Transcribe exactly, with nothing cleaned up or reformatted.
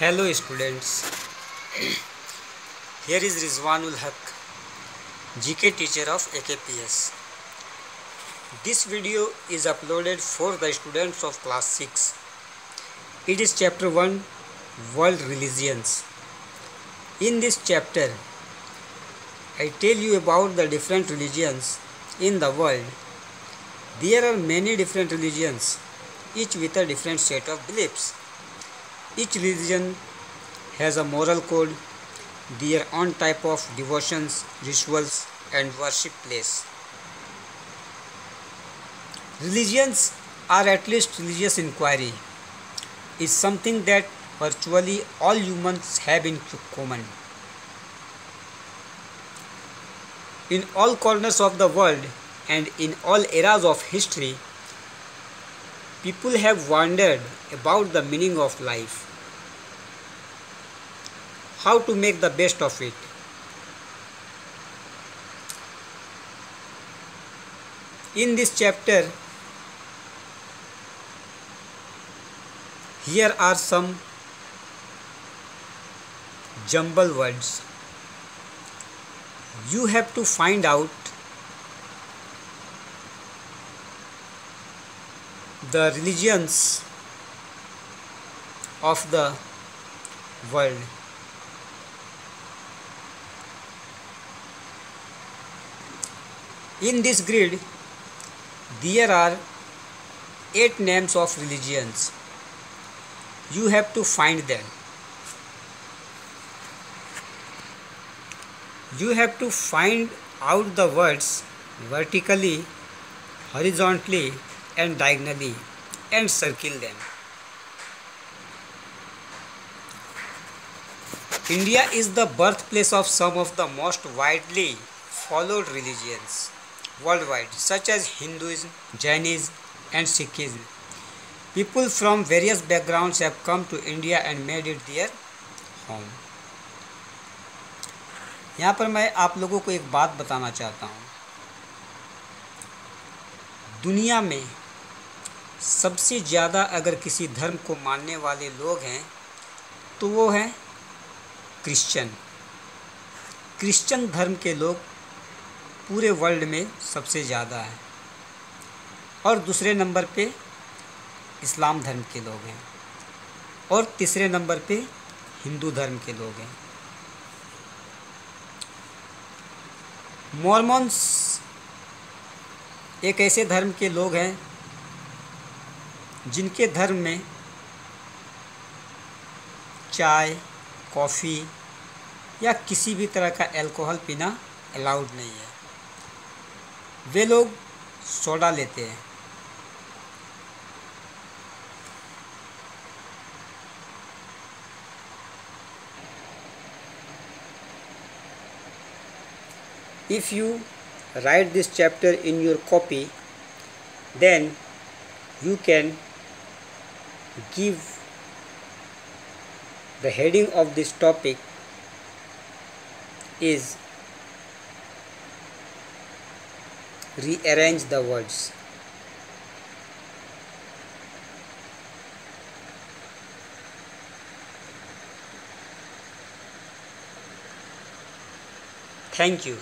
Hello students, here is Rizwan ul Haq, GK teacher of A K P S. This video is uploaded for the students of class six. It is chapter one, world religions. In this chapter I tell you about the different religions in the world. There are many different religions, each with a different set of beliefs. Each religion has a moral code, their own type of devotions, rituals and worship place. Religions are at least religious inquiry is something that virtually all humans have in common. In all corners of the world and in all eras of history, people have wondered about the meaning of life, how to make the best of it. In this chapter, here are some jumble words. You have to find out the religions of the world. In this grid, there are eight names of religions. You have to find them. You have to find out the words vertically, horizontally and diagonally and circle them. India is the birthplace of some of the most widely followed religions worldwide, such as Hinduism, Jainism and Sikhism. People from various backgrounds have come to India and made it their home. यहाँ पर मैं आप लोगों को एक बात बताना चाहता हूँ। दुनिया में सबसे ज़्यादा अगर किसी धर्म को मानने वाले लोग हैं तो वो हैं क्रिश्चियन। क्रिश्चियन धर्म के लोग पूरे वर्ल्ड में सबसे ज़्यादा हैं और दूसरे नंबर पे इस्लाम धर्म के लोग हैं और तीसरे नंबर पे हिंदू धर्म के लोग हैं। मॉर्मन्स एक ऐसे धर्म के लोग हैं जिनके धर्म में चाय, कॉफ़ी या किसी भी तरह का अल्कोहल पीना अलाउड नहीं है। वे लोग सोडा लेते हैं। If you write this chapter in your copy, then you can give the heading of this topic is rearrange the words. Thank you.